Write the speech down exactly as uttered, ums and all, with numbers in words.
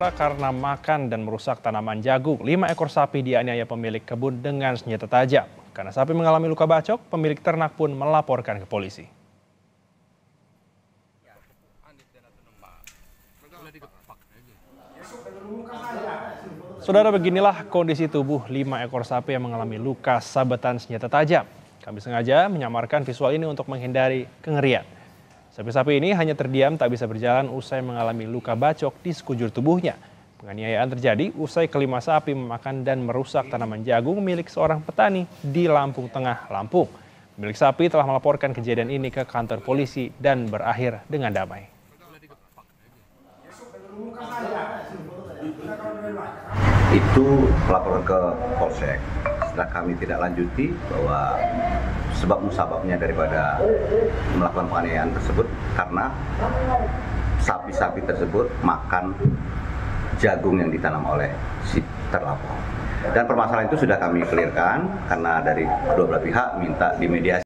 Karena makan dan merusak tanaman jagung, lima ekor sapi dianiaya pemilik kebun dengan senjata tajam. Karena sapi mengalami luka bacok, pemilik ternak pun melaporkan ke polisi. Saudara, beginilah kondisi tubuh lima ekor sapi yang mengalami luka sabetan senjata tajam. Kami sengaja menyamarkan visual ini untuk menghindari kengerian. Sapi-sapi ini hanya terdiam tak bisa berjalan usai mengalami luka bacok di sekujur tubuhnya. Penganiayaan terjadi usai kelima sapi memakan dan merusak tanaman jagung milik seorang petani di Lampung Tengah, Lampung. Pemilik sapi telah melaporkan kejadian ini ke kantor polisi dan berakhir dengan damai. Itu lapor ke Polsek. Setelah kami tidak lanjuti bahwa sebab musababnya daripada melakukan penganiayaan tersebut karena sapi-sapi tersebut makan jagung yang ditanam oleh si terlapor. Dan permasalahan itu sudah kami clearkan karena dari kedua belah pihak minta dimediasi.